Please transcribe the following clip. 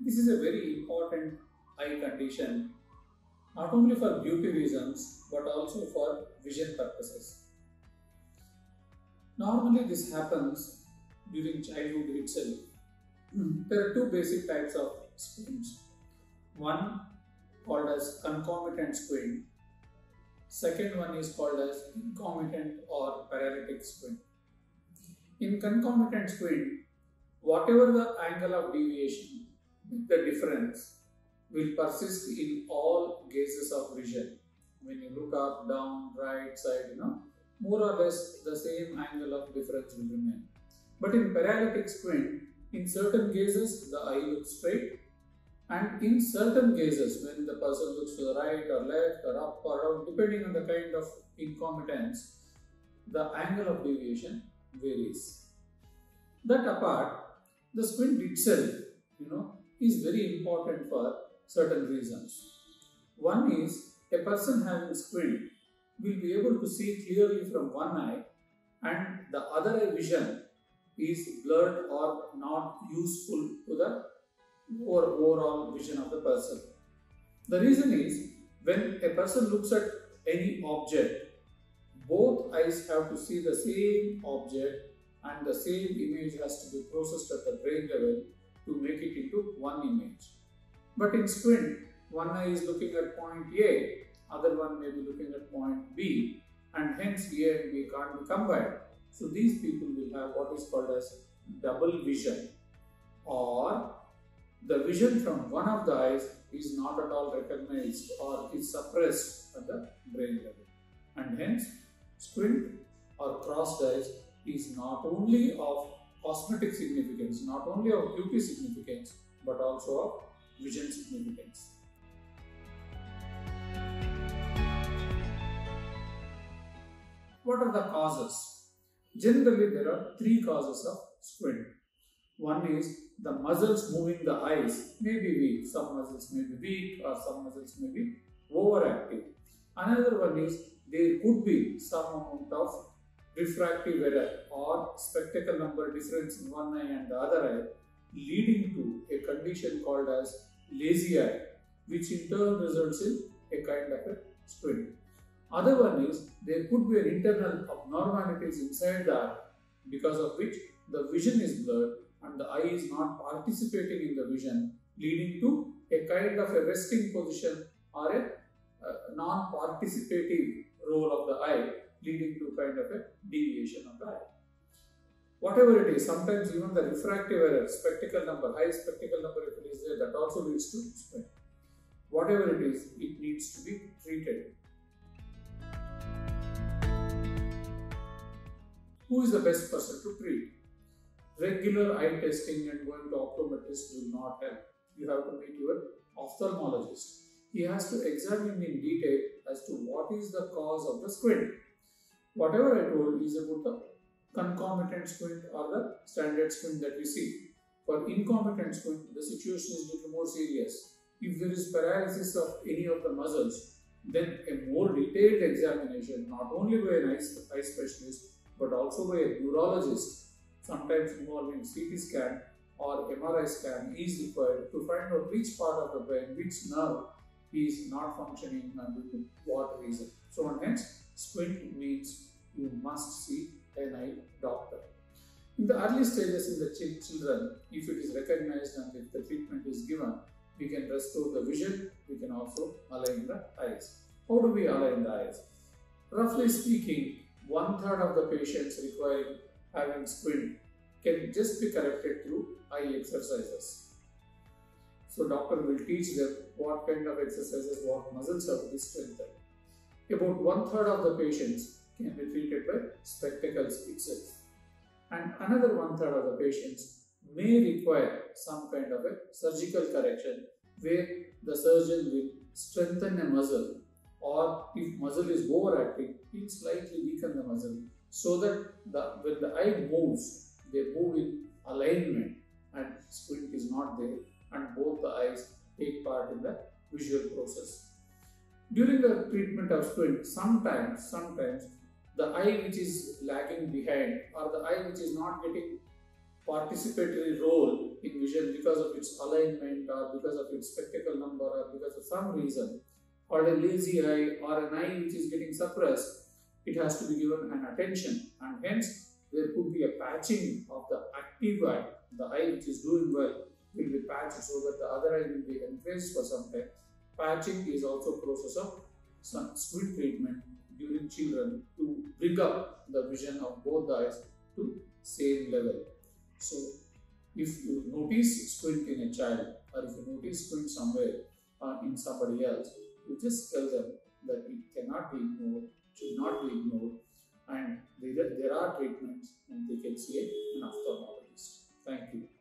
This is a very important eye condition, not only for beauty reasons but also for vision purposes. Normally this happens during childhood itself. There are two basic types of squints. One called as concomitant squint. Second one is called as incomitant or paralytic squint. In concomitant squint, whatever the angle of deviation, the difference will persist in all gazes of vision. When you look up, down, right side, more or less the same angle of difference will remain. But in paralytic squint, in certain gazes the eye looks straight, and in certain gazes when the person looks to the right or left or up or down, depending on the kind of incompetence, the angle of deviation varies. That apart, the squint itself, is very important for certain reasons. One is, a person having squint will be able to see clearly from one eye, and the other eye vision is blurred or not useful to the overall vision of the person. The reason is, when a person looks at any object, both eyes have to see the same object and the same image has to be processed at the brain level to make it into one image. But in squint, one eye is looking at point A, other one may be looking at point B, and hence A and B can't be combined. So these people will have what is called as double vision, or the vision from one of the eyes is not at all recognized or is suppressed at the brain level, and hence squint or crossed eyes is not only of cosmetic significance, not only of beauty significance, but also of vision significance. What are the causes? Generally there are three causes of squint. One is, the muscles moving the eyes may be weak. Some muscles may be weak or some muscles may be overactive. Another one is, there could be some amount of refractive error or spectacle number difference in one eye and the other eye, leading to a condition called as lazy eye, which in turn results in a kind of a squint. Other one is, there could be an internal abnormalities inside the eye, because of which the vision is blurred and the eye is not participating in the vision, leading to a kind of a resting position or a non-participative role of the eye, leading to kind of a deviation of the eye. Whatever it is, sometimes even the refractive error, spectacle number, high spectacle number, if it is there, that also leads to squint. Whatever it is, it needs to be treated. Who is the best person to treat? Regular eye testing and going to optometrist will not help. You have to meet your ophthalmologist. He has to examine in detail as to what is the cause of the squint. Whatever I told is about the concomitant squint or the standard squint that we see. For incomitant squint, the situation is little more serious. If there is paralysis of any of the muscles, then a more detailed examination, not only by an eye specialist but also by a neurologist, sometimes involving CT scan or MRI scan, is required to find out which part of the brain, which nerve is not functioning and due to what reason. So on hence, squint means you must see an eye doctor. In the early stages in the children, if it is recognized and if the treatment is given, we can restore the vision, we can also align the eyes. How do we align the eyes? Roughly speaking, 1/3 of the patients requiring having squint can just be corrected through eye exercises. So doctor will teach them what kind of exercises, what muscles have to be strengthened. About 1/3 of the patients can be treated by spectacles itself, and another 1/3 of the patients may require some kind of a surgical correction, where the surgeon will strengthen a muscle, or if muscle is overacting, he will slightly weaken the muscle, so that when the eye moves, they move in alignment and squint is not there, and both the eyes take part in the visual process. During the treatment of squint, sometimes the eye which is lagging behind or the eye which is not getting participatory role in vision because of its alignment or because of its spectacle number or because of some reason, or a lazy eye or an eye which is getting suppressed, it has to be given an attention, and hence there could be a patching of the active eye. The eye which is doing well will be patched so that the other eye will be encouraged for some time. Patching is also a process of sun-squid treatment during children to bring up the vision of both the eyes to same level. So, if you notice squint in a child, or if you notice squint somewhere in somebody else, you just tell them that it cannot be ignored, should not be ignored, and there are treatments, and they can see an ophthalmologist. Thank you.